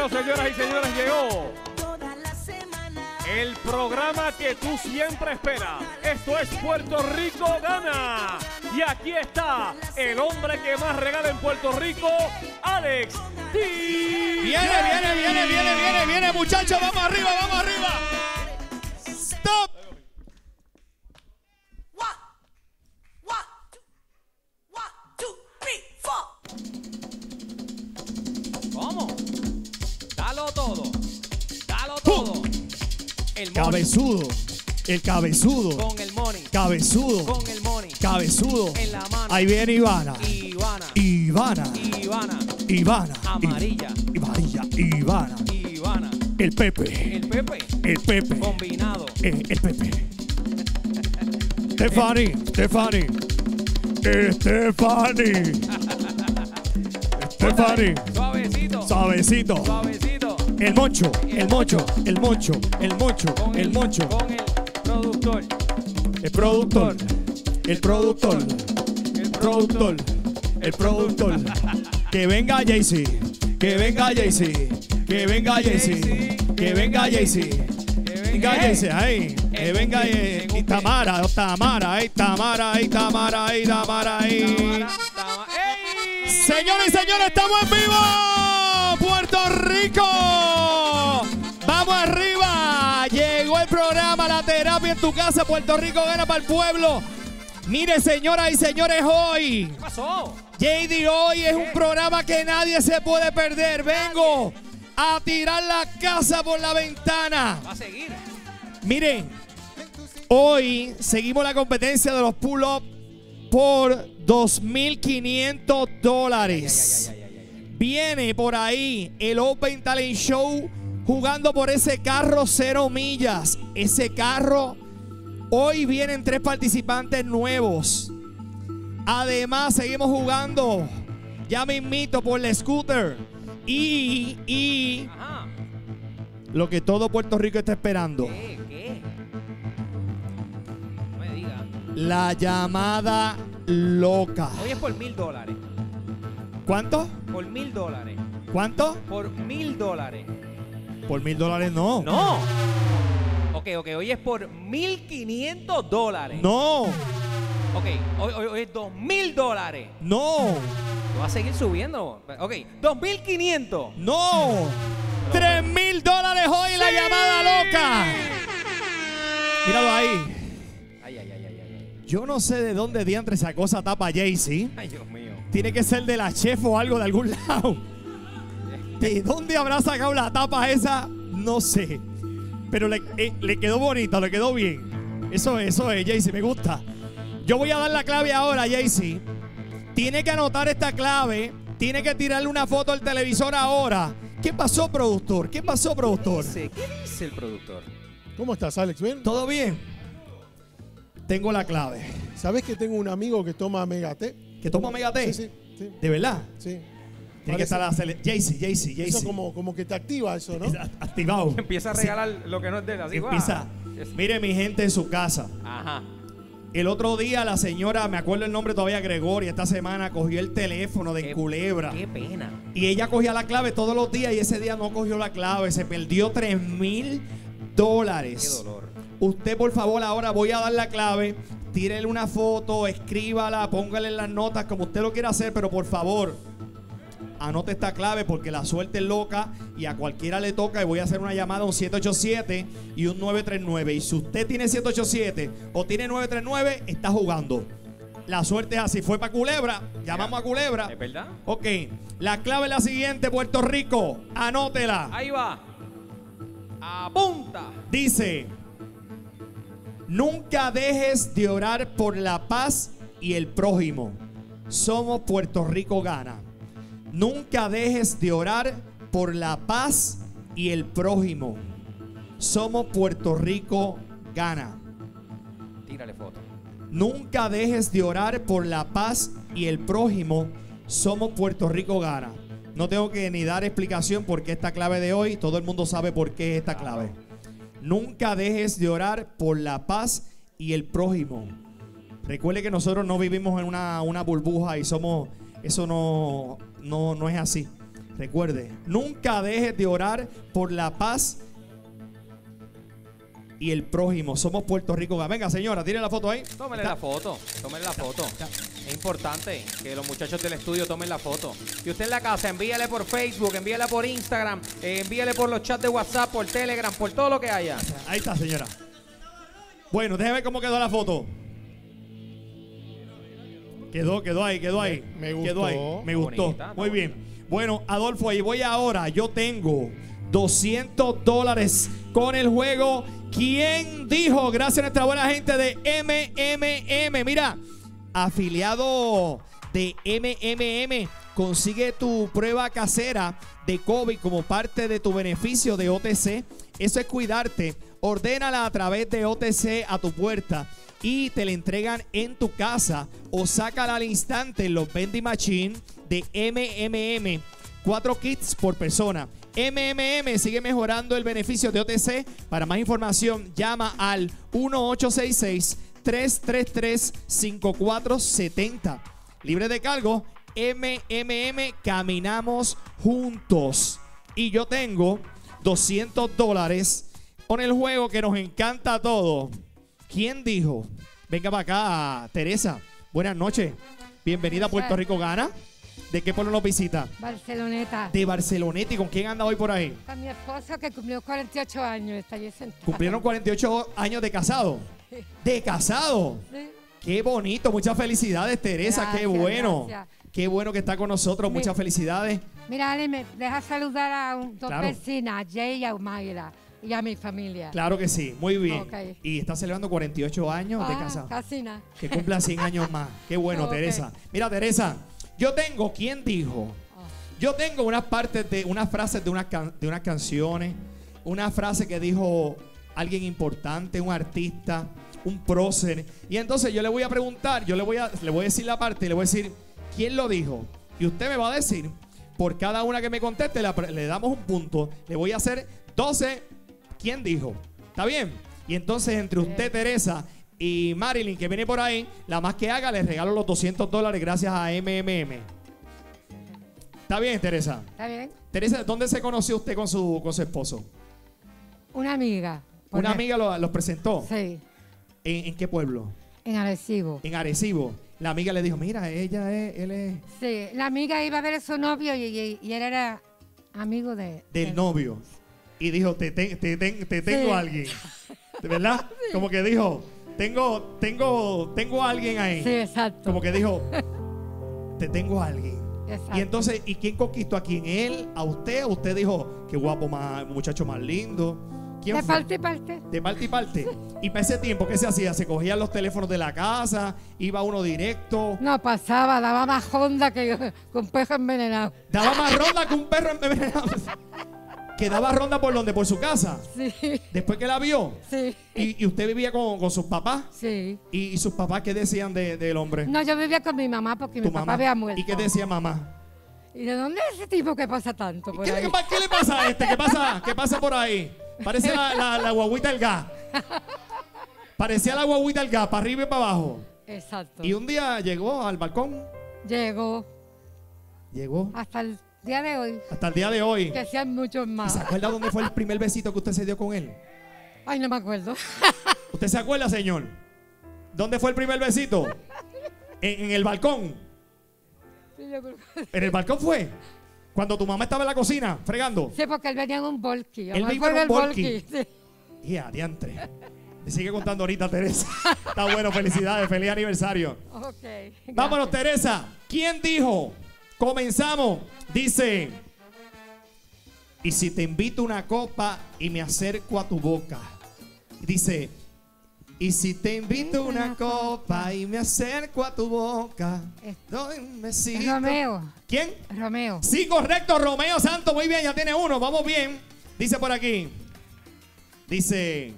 Bueno, señoras y señores, llegó el programa que tú siempre esperas. Esto es Puerto Rico Gana. Y aquí está el hombre que más regala en Puerto Rico, Alex DJ. Viene, muchachos. Vamos arriba. Stop. ¿Cómo? Dalo todo. El money. Cabezudo. Con el money. Cabezudo. En la mano. Ahí viene Ivana. Amarilla. El Pepe. Combinado. El Pepe. Stephanie. Suavecito. El Moncho. Con el productor. El productor. Que venga Jaycee. Ahí. Y Tamara. Señores y señores, estamos en vivo. Puerto Rico. Vamos arriba. Llegó el programa La Terapia en tu Casa. Puerto Rico Gana para el pueblo. Mire, señoras y señores, hoy. ¿Qué pasó? JD, hoy es un programa que nadie se puede perder. Vengo a tirar la casa por la ventana. Va a seguir. Miren, hoy seguimos la competencia de los pull-up por $2,500. Viene por ahí el Open Talent Show jugando por ese carro 0 millas. Ese carro, hoy vienen 3 participantes nuevos. Además, seguimos jugando, ya mismito, por la scooter. Y lo que todo Puerto Rico está esperando. ¿Qué? No me diga. La llamada loca. Hoy es por $1,000. ¿Cuánto? Por $1,000. ¿Cuánto? Por $1,000. Por $1,000 no. No. Ok, hoy es por $1,500. No. Ok, hoy es $2,000. No. Va a seguir subiendo. Ok, $2,500. No. $3,000 hoy en la llamada loca. Míralo ahí. Yo no sé de dónde diantre sacó esa tapa Jaycee. Ay, Dios mío. Tiene que ser de la chef o algo de algún lado. ¿De dónde habrá sacado la tapa esa? No sé. Pero le quedó bonita, le quedó bien. Eso es, Jaycee, me gusta. Yo voy a dar la clave ahora, Jaycee. Tiene que anotar esta clave. Tiene que tirarle una foto al televisor ahora. ¿Qué pasó, productor? ¿Qué dice el productor? ¿Cómo estás, Alex? ¿Bien? ¿Todo bien? Tengo la clave. ¿Sabes que tengo un amigo que toma Mega-T? ¿Que toma Mega-T? Sí. ¿De verdad? Sí. Tiene que estar a hacer Jaycee. Eso como que te activa eso, ¿no? Activado. Empieza a regalar lo que no es de él. Así, empieza. Wow. Mire, mi gente en su casa. Ajá. El otro día la señora, me acuerdo el nombre todavía, Gregoria, esta semana cogió el teléfono de Culebra. Qué pena. Y ella cogía la clave todos los días y ese día no cogió la clave. Se perdió $3,000. Qué dolor. Usted, por favor, ahora voy a dar la clave. Tírele una foto, escríbala, póngale en las notas, como usted lo quiera hacer, pero por favor, anote esta clave porque la suerte es loca y a cualquiera le toca. Y voy a hacer una llamada a un 787 y un 939. Y si usted tiene 787 o tiene 939, está jugando. La suerte es así. Fue para Culebra. Llamamos a Culebra. ¿Es verdad? Ok. La clave es la siguiente, Puerto Rico. Anótela. Ahí va. Apunta. Dice... Nunca dejes de orar por la paz y el prójimo. Somos Puerto Rico Gana. Nunca dejes de orar por la paz y el prójimo. Somos Puerto Rico Gana. Tírale foto. Nunca dejes de orar por la paz y el prójimo. Somos Puerto Rico Gana. No tengo que ni dar explicación por qué esta clave de hoy. Todo el mundo sabe por qué es esta clave. Nunca dejes de orar por la paz y el prójimo. Recuerde que nosotros no vivimos en una burbuja y somos... Eso no es así. Recuerde, nunca dejes de orar por la paz y el prójimo. Somos Puerto Rico Gana. Venga, señora, tire la foto ahí. Tómele la foto, tómele la foto. Es importante que los muchachos del estudio tomen la foto. Y usted en la casa, envíale por Facebook, envíale por Instagram, envíale por los chats de WhatsApp, por Telegram, por todo lo que haya. Ahí está, señora. Bueno, déjeme ver cómo quedó la foto. Quedó ahí. Me gustó. Bonita, muy bien. Bonita. Bueno, Adolfo, ahí voy ahora. Yo tengo $200 con el juego. ¿Quién dijo? Gracias a nuestra buena gente de MMM. Mira, afiliado de MMM, consigue tu prueba casera de COVID como parte de tu beneficio de OTC. Eso es cuidarte. Ordénala a través de OTC a tu puerta y te la entregan en tu casa o sácala al instante en los vending machine de MMM. 4 kits por persona. MMM sigue mejorando el beneficio de OTC. Para más información, llama al 1-866-333-5470. Libre de cargo, MMM, caminamos juntos. Y yo tengo $200 con el juego que nos encanta a todos. ¿Quién dijo? Venga para acá, Teresa. Buenas noches. Bienvenida a Puerto Rico Gana. ¿De qué pueblo nos visita? Barceloneta. De Barceloneta. ¿Y con quién anda hoy por ahí? Con mi esposo, que cumplió 48 años. Está allí sentado. ¿Cumplieron 48 años de casado? Sí. ¿De casado? Sí. Qué bonito. Muchas felicidades, Teresa. Gracias, qué bueno. Gracias. Qué bueno que está con nosotros. Muchas felicidades. Mira, Ale, me deja saludar a dos vecinas, a Jay y a Humaira. Y a mi familia. Claro que sí, muy bien. Okay. Y está celebrando 48 años de casado. Casi nada. Que cumpla 100 años más. Qué bueno, Teresa. Mira, Teresa, yo tengo, ¿quién dijo? Yo tengo unas partes de unas frases de unas canciones, una frase que dijo alguien importante, un artista, un prócer. Y entonces yo le voy a preguntar, le voy a decir la parte y le voy a decir quién lo dijo. Y usted me va a decir, por cada una que me conteste, le damos un punto. Le voy a hacer 12. ¿Quién dijo? ¿Está bien? Y entonces entre usted, Teresa, y Marilyn, que viene por ahí, la más que haga, le regalo los $200 gracias a MMM. ¿Está bien, Teresa? Está bien. Teresa, ¿dónde se conoció usted con su esposo? Una amiga. ¿Una amiga los presentó? Sí. ¿En qué pueblo? En Arecibo. En Arecibo. La amiga le dijo, mira, él es... Sí, la amiga iba a ver a su novio y él era amigo del novio. Y dijo, te tengo a alguien. ¿Verdad? Sí. Como que dijo, tengo a alguien ahí. Sí, exacto. Como que dijo, te tengo a alguien. Exacto. Y entonces, ¿y quién conquistó a quién? ¿Él? ¿A usted? ¿Usted dijo, qué guapo, muchacho más lindo? ¿Quién fue? Parte y parte. De parte y parte. Y para ese tiempo, ¿qué se hacía? ¿Se cogían los teléfonos de la casa? ¿Iba uno directo? No, pasaba, daba más ronda que un perro envenenado. Daba más ronda que un perro envenenado. Que daba ronda por donde, por su casa. Sí. Después que la vio. Sí. ¿Y usted vivía con sus papás? Sí. ¿Y sus papás qué decían del hombre? No, yo vivía con mi mamá porque mi papá había muerto. ¿Y qué decía mamá? ¿Y de dónde es ese tipo que pasa tanto por ahí? ¿Qué le pasa a este? ¿Qué pasa por ahí? Parece la guaguita del gas. Parecía la guaguita del gas, para arriba y para abajo. Exacto. Y un día llegó al balcón. Llegó. Hasta el día de hoy. Hasta el día de hoy. Que sean muchos más. ¿Se acuerda dónde fue el primer besito que usted se dio con él? Ay, no me acuerdo. ¿Usted se acuerda, señor? ¿Dónde fue el primer besito? ¿En el balcón? Sí, yo creo que... ¿En el balcón fue? Cuando tu mamá estaba en la cocina, fregando. Sí, porque él venía en un volky. Él venía en un volky. Y adiantre. Me sigue contando ahorita, Teresa. Está bueno, felicidades, feliz aniversario. Ok. Gracias. Vámonos, Teresa. ¿Quién dijo? Comenzamos. Dice, y si te invito una copa y me acerco a tu boca. Dice, y si te invito una copa y me acerco a tu boca. Doy un besito. Romeo. ¿Quién? Romeo. Sí, correcto, Romeo Santo. Muy bien, ya tiene uno. Vamos bien. Dice por aquí. Dice,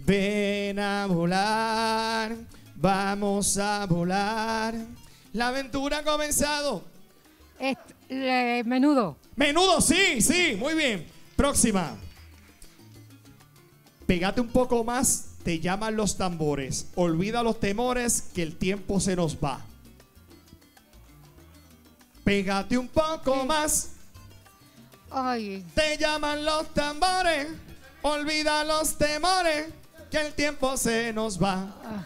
ven a volar. Vamos a volar. La aventura ha comenzado. Menudo. Menudo, sí, muy bien. Próxima. Pégate un poco más, te llaman los tambores. Olvida los temores que el tiempo se nos va. Pégate un poco más. Ay. Te llaman los tambores. Olvida los temores, que el tiempo se nos va.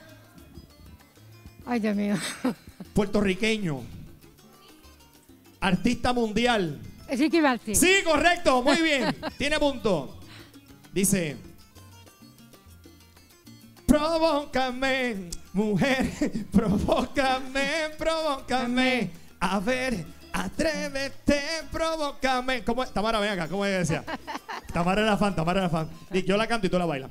Ay, Dios mío. Puertorriqueño. Artista mundial. Ricky Martin. Sí, correcto, muy bien. Tiene punto. Dice: provócame, mujer, provócame, provócame. A ver, atrévete, provócame. ¿Cómo es? Tamara, ven acá, ¿cómo ella decía? Tamara era fan, Tamara era fan. Y yo la canto y tú la bailas.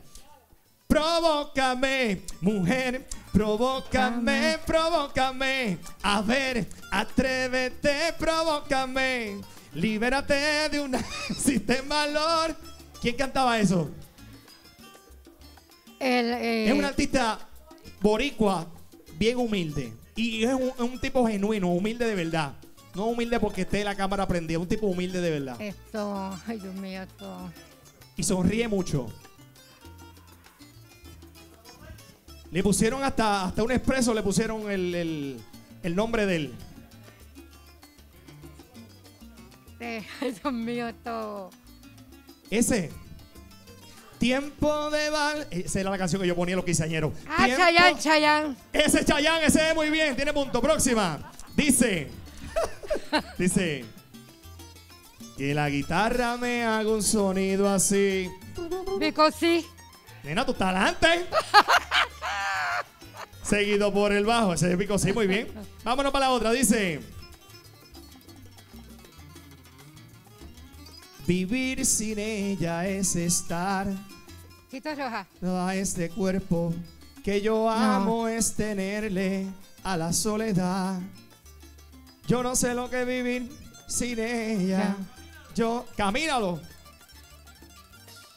Provócame, mujer, provócame, provócame. A ver, atrévete, provócame. Libérate de un sistema valor. ¿Quién cantaba eso? Es un artista boricua, bien humilde. Y es un tipo genuino, humilde de verdad. No humilde porque esté la cámara prendida, un tipo humilde de verdad. Esto, ay Dios mío, esto. Y sonríe mucho. Le pusieron hasta un expreso, le pusieron el nombre de él. Ay, Dios mío, todo. Ese. Tiempo de bal. Esa era la canción que yo ponía los quinceañeros. Ah, tiempo... Chayán, Chayán. Ese Chayán, ese es muy bien, tiene punto. Próxima. Dice. Dice. Que la guitarra me haga un sonido así. Because sí. Nena, tú estás adelante. Seguido por el bajo. Ese pico sí, muy bien. Vámonos para la otra. Dice: vivir sin ella es estar. Tito Roja. No a este cuerpo que yo amo, no. Es tenerle a la soledad. Yo no sé lo que vivir sin ella. No. Yo. Camínalo.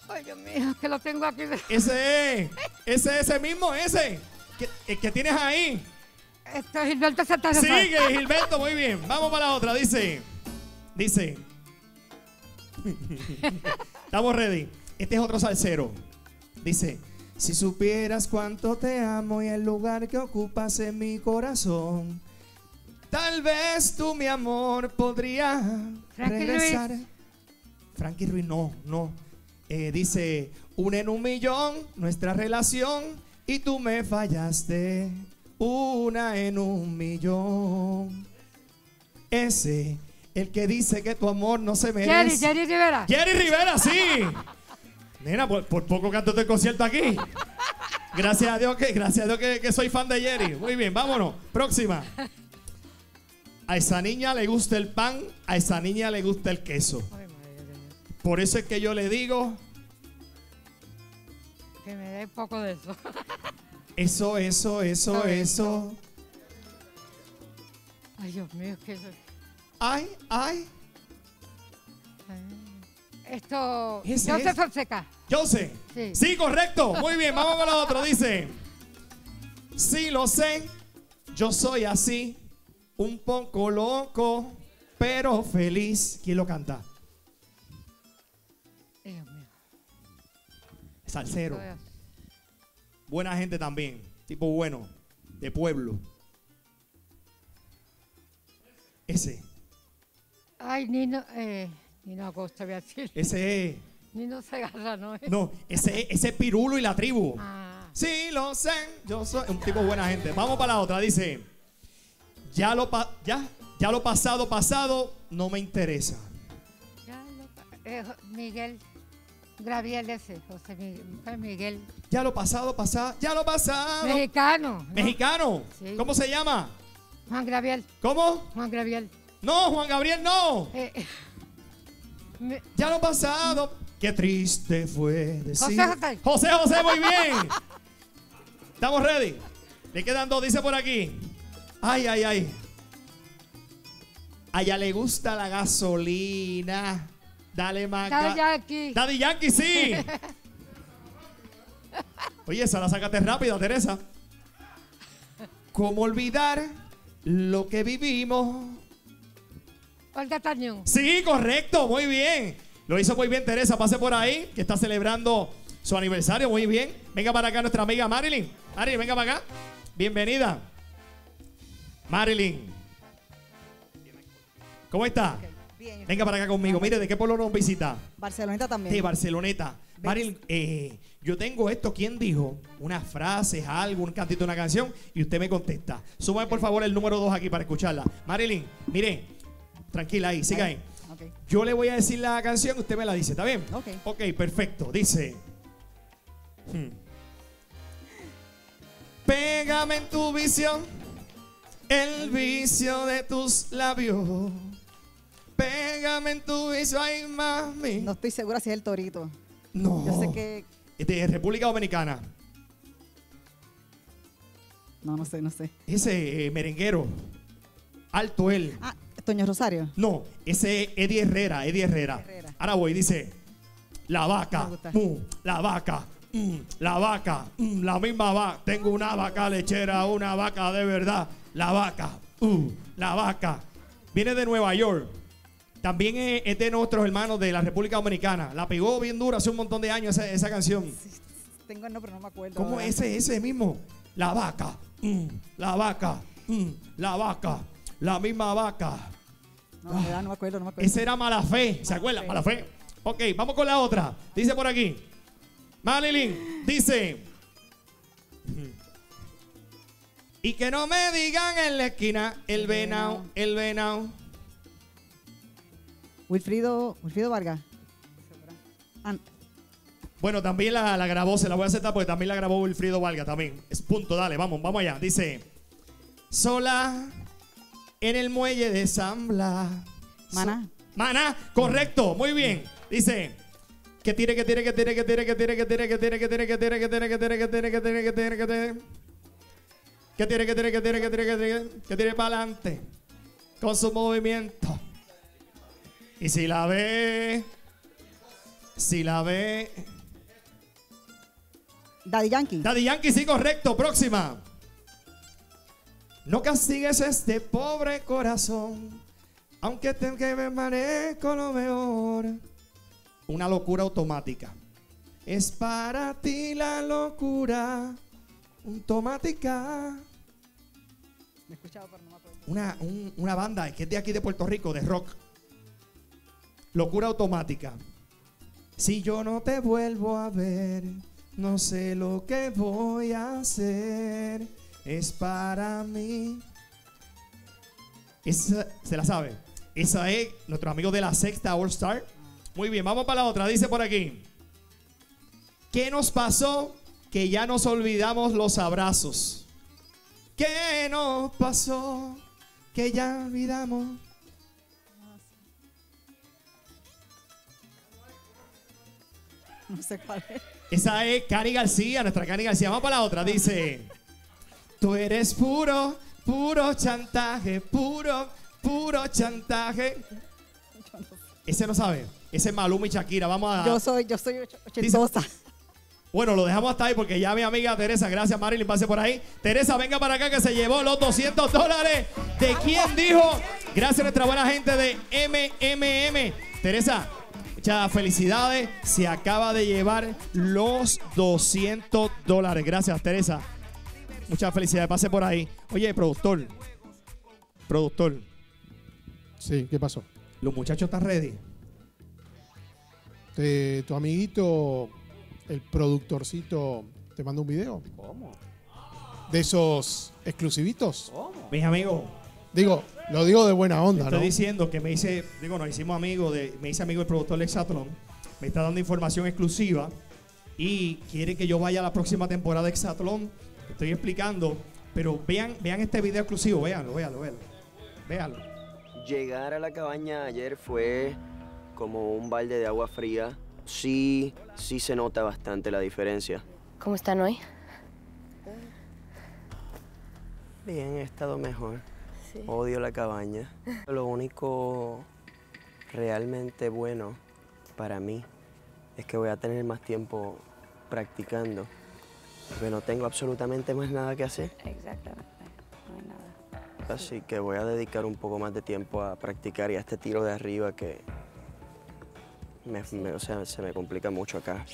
Ay, Dios mío, que lo tengo aquí. Ese mismo. ¿Qué tienes ahí? Esto es Gilberto Santana. Sigue, Gilberto, muy bien. Vamos para la otra. Dice. Estamos ready. Este es otro salsero. Dice: si supieras cuánto te amo y el lugar que ocupas en mi corazón, tal vez tú, mi amor, podrías regresar. Frankie Ruiz, no. Dice: una en un millón, nuestra relación. Y tú me fallaste, una en un millón. Ese, el que dice que tu amor no se merece. Jerry Rivera. Jerry Rivera, sí. Nena, por poco canto el concierto aquí. Gracias a Dios que soy fan de Jerry. Muy bien, vámonos. Próxima. A esa niña le gusta el pan, a esa niña le gusta el queso. Por eso es que yo le digo... que me dé un poco de eso. Eso. Ay, Dios mío, que eso. Ay. Esto. José Fonseca. José. Sí, correcto. Muy bien, vamos con la otra. Dice: sí, lo sé. Yo soy así. Un poco loco, pero feliz. ¿Quién lo canta? Salsero. Buena gente también. Tipo bueno. De pueblo. Ese. Ay, Nino Acosta, voy a decir. Ese. Nino se agarra, ¿no? No, ese es Pirulo y la tribu. Ah. Sí, lo sé. Yo soy un tipo buena gente. Vamos para la otra. Dice: ya lo pasado no me interesa. Miguel. Gabriel ese, José Miguel. Ya lo pasado. Mexicano. ¿No? Mexicano. Sí. ¿Cómo se llama? Juan Gabriel. ¿Cómo? Juan Gabriel. No, Juan Gabriel no. Ya lo pasado. Qué triste fue decir. José, muy bien. Estamos ready. Le quedan dos, dice por aquí. Ay. A ella le gusta la gasolina. Dale, Maca. Daddy Yankee, sí. Oye, esa la sácate rápida, Teresa. ¿Cómo olvidar lo que vivimos? Olga Tañón. Sí, correcto, muy bien. Lo hizo muy bien, Teresa. Pase por ahí, que está celebrando su aniversario, muy bien. Venga para acá nuestra amiga Marilyn. Marilyn, venga para acá. Bienvenida. Marilyn. ¿Cómo está? Okay. Bien. Venga para acá conmigo. Mire, ¿de qué pueblo nos visita? Barceloneta también. De Barceloneta. Maril, yo tengo esto. ¿Quién dijo? Unas frases, algo, un cantito, una canción. Y usted me contesta. Súbame, por favor, el número 2 aquí para escucharla. Marilyn, mire. Tranquila ahí, siga ahí. Okay. Yo le voy a decir la canción, usted me la dice, ¿está bien? Ok. Ok, perfecto. Dice... Pégame en tu visión, el vicio de tus labios. Pégame en tu vicio, ay mami. No estoy segura si es el Torito. No. Yo sé que... ¿De República Dominicana? No, no sé, no sé. Ese merenguero. Alto él. Ah, ¿Toño Rosario? No, ese Eddie Herrera, Eddie Herrera. Herrera. Ahora voy, dice... La vaca, la vaca, la vaca, la misma vaca. Tengo una vaca lechera, una vaca de verdad. La vaca, la vaca. Viene de Nueva York. También es de nuestros hermanos de la República Dominicana. La pegó bien dura hace un montón de años esa canción. Sí, tengo el nombre, pero no me acuerdo. ¿Cómo es ese mismo? La vaca, la vaca, la vaca, la misma vaca. No, no me acuerdo, no me acuerdo. Ese era Mala Fe, ¿se acuerdan? Mala Fe. Ok, vamos con la otra. Dice por aquí. Marilyn, dice... Y que no me digan en la esquina, el venao, el venao. Wilfrido Vargas. Bueno, también la grabó, se la voy a aceptar porque también la grabó Wilfrido Vargas también. Es punto, dale, vamos allá. Dice... Sola en el muelle de San Blas. Maná. Maná, correcto, muy bien. Dice, que tire, que tire, que tire, que tire, que tire, que tire, que tire, que tire, que tire, que tire, que tire, que tire, que tire, que tire, que tire, que tire, que tire, que tire, que tire, que tire, que tire para adelante con su movimiento. Y si la ve. Daddy Yankee. Daddy Yankee, sí, correcto, próxima. No castigues este pobre corazón, aunque tenga que me merezco lo mejor. Una locura automática. Es para ti la locura automática. Me he escuchado, pero no me acuerdo. Una banda que es de aquí de Puerto Rico, de rock. Locura automática. Si yo no te vuelvo a ver, no sé lo que voy a hacer. Es para mí. Esa, se la sabe. Esa es nuestro amigo de la sexta All-Star. Muy bien, vamos para la otra. Dice por aquí. ¿Qué nos pasó que ya nos olvidamos los abrazos? ¿Qué nos pasó que ya olvidamos? No sé cuál es. Esa es Cari García, nuestra Cari García. Vamos para la otra. Dice. Tú eres puro, puro chantaje, puro, puro chantaje. Ese no sabe. Ese es Maluma y Shakira. Vamos a... Yo soy ochentosa. Bueno, lo dejamos hasta ahí porque ya mi amiga Teresa, gracias Marilyn, pase por ahí. Teresa, venga para acá que se llevó los $200 de ¿Quién dijo? Gracias a nuestra buena gente de MMM. Teresa, muchas felicidades. Se acaba de llevar los $200. Gracias, Teresa. Muchas felicidades, pase por ahí. Oye, productor. Productor. Sí, ¿qué pasó? Los muchachos están ready. Tu amiguito, el productorcito, te manda un video. ¿Cómo? De esos exclusivitos. ¿Cómo? Mis amigos. Digo, lo digo de buena onda, estoy diciendo que me hice, digo, nos hicimos amigos, me hice amigo del productor de Exatlón. Me está dando información exclusiva y quiere que yo vaya a la próxima temporada de Exatlón. Estoy explicando, pero vean este video exclusivo, véanlo. Llegar a la cabaña ayer fue como un balde de agua fría. Sí se nota bastante la diferencia. ¿Cómo están hoy? Bien, he estado mejor. Sí. Odio la cabaña. Lo único realmente bueno para mí es que voy a tener más tiempo practicando. Porque no tengo absolutamente más nada que hacer. Exactamente, no hay nada. Así que voy a dedicar un poco más de tiempo a practicar y a este tiro de arriba que se me complica mucho acá.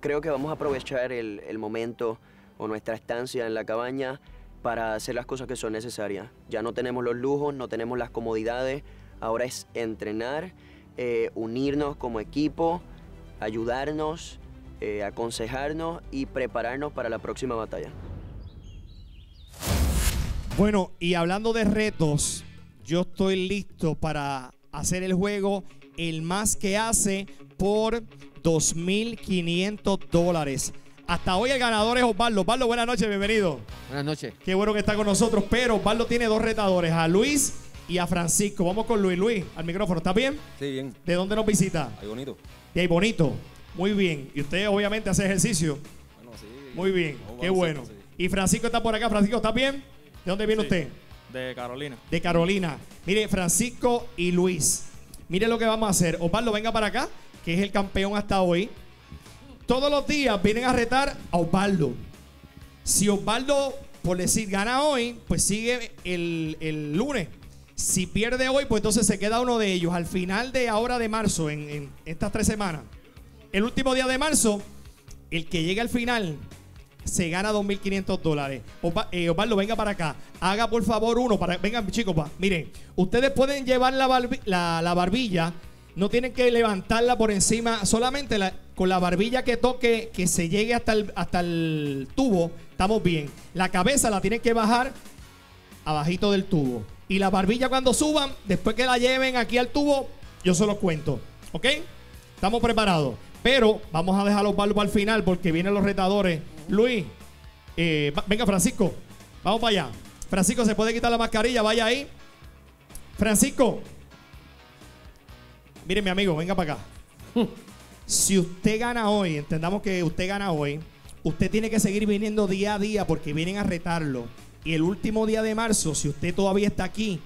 Creo que vamos a aprovechar el momento o nuestra estancia en la cabaña para hacer las cosas que son necesarias. Ya no tenemos los lujos, no tenemos las comodidades, ahora es entrenar, unirnos como equipo, ayudarnos, aconsejarnos y prepararnos para la próxima batalla. Bueno, y hablando de retos, yo estoy listo para hacer el juego El Más Que Hace por $2,500. Hasta hoy el ganador es Osvaldo. Osvaldo, buenas noches, bienvenido. Buenas noches. Qué bueno que está con nosotros, pero Osvaldo tiene dos retadores, a Luis y a Francisco. Vamos con Luis. Luis, al micrófono, ¿estás bien? Sí, bien. ¿De dónde nos visita? Ahí Bonito. De Ahí Bonito. Muy bien. ¿Y usted obviamente hace ejercicio? Bueno, sí. Muy bien, qué bueno. Sí. Y Francisco está por acá. Francisco, ¿estás bien? ¿De dónde viene usted? De Carolina. De Carolina. Mire, Francisco y Luis, mire lo que vamos a hacer. Osvaldo, venga para acá, que es el campeón hasta hoy. Todos los días vienen a retar a Osvaldo. Si Osvaldo, por decir, gana hoy, pues sigue el lunes. Si pierde hoy, pues entonces se queda uno de ellos. Al final de ahora de marzo, en estas 3 semanas, el último día de marzo, el que llegue al final se gana $2,500. Osvaldo, venga para acá. Haga por favor uno. Vengan, chicos, miren, ustedes pueden llevar la barbilla. No tienen que levantarla por encima. Solamente con la barbilla que toque, que se llegue hasta el tubo, estamos bien. La cabeza la tienen que bajar abajito del tubo. Y la barbilla cuando suban, después que la lleven aquí al tubo, yo se los cuento. ¿Ok? Estamos preparados. Pero vamos a dejar los balbos al final porque vienen los retadores. Luis, venga Francisco, vamos para allá. Francisco, se puede quitar la mascarilla, vaya ahí. Francisco, miren mi amigo, venga para acá. Si usted gana hoy, entendamos que usted gana hoy, usted tiene que seguir viniendo día a día porque vienen a retarlo. Y el último día de marzo, si usted todavía está aquí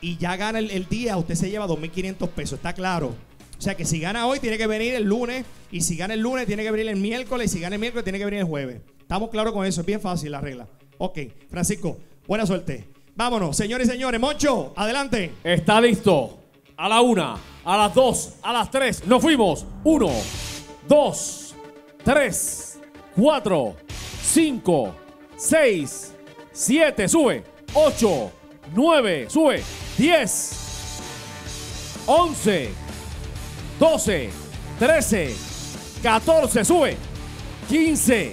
y ya gana el día, usted se lleva $2,500, ¿está claro? O sea que si gana hoy tiene que venir el lunes, y si gana el lunes tiene que venir el miércoles, y si gana el miércoles tiene que venir el jueves. Estamos claros con eso, es bien fácil la regla. Ok, Francisco, buena suerte. Vámonos, señores y señores. Moncho, adelante. Está listo. A la 1, a las 2, a las 3. Nos fuimos. 1, 2, 3, 4, 5, 6, 7, sube. 8, 9, sube. 10, 11, 12, 13, 14, sube. 15,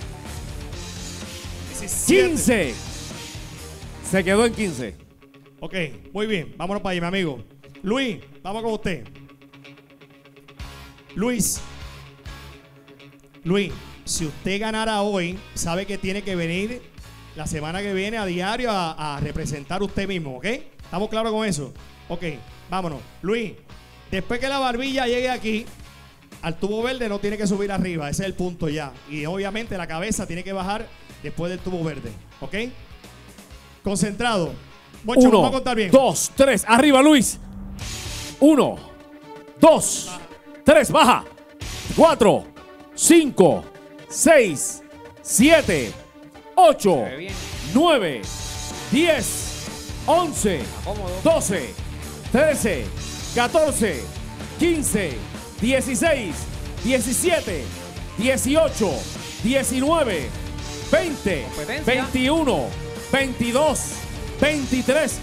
17. 15. Se quedó en 15. Ok, muy bien. Vámonos para allá, mi amigo. Luis, vamos con usted. Luis, si usted ganara hoy, sabe que tiene que venir la semana que viene a diario a representar usted mismo, ¿ok? ¿Estamos claros con eso? Ok, vámonos. Luis, después que la barbilla llegue aquí, al tubo verde no tiene que subir arriba. Ese es el punto ya. Y obviamente la cabeza tiene que bajar después del tubo verde. ¿Ok? Concentrado. Moncho, vamos a contar bien. 1, 2, 3. Arriba, Luis. 1, 2, 3. Baja. 4, 5, 6, 7, 8, 9, 10, 11, 12, 13, 14, 15, 16, 17, 18, 19, 20, 21, 22, 23,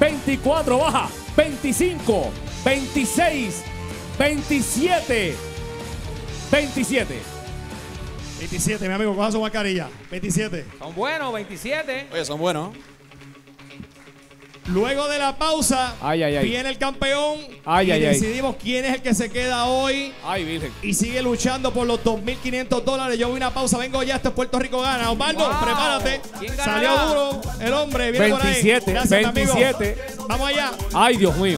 24, baja, 25, 26, 27, 27. 27, mi amigo, coja su mascarilla. 27. Son buenos, 27. Oye, son buenos. Luego de la pausa, viene el campeón y decidimos quién es el que se queda hoy y sigue luchando por los $2,500. Yo voy a una pausa, vengo ya, esto es Puerto Rico Gana. Osvaldo, prepárate. Salió duro el hombre, viene 27, por ahí. Gracias, 27. Amigo. Vamos allá. Ay, Dios mío.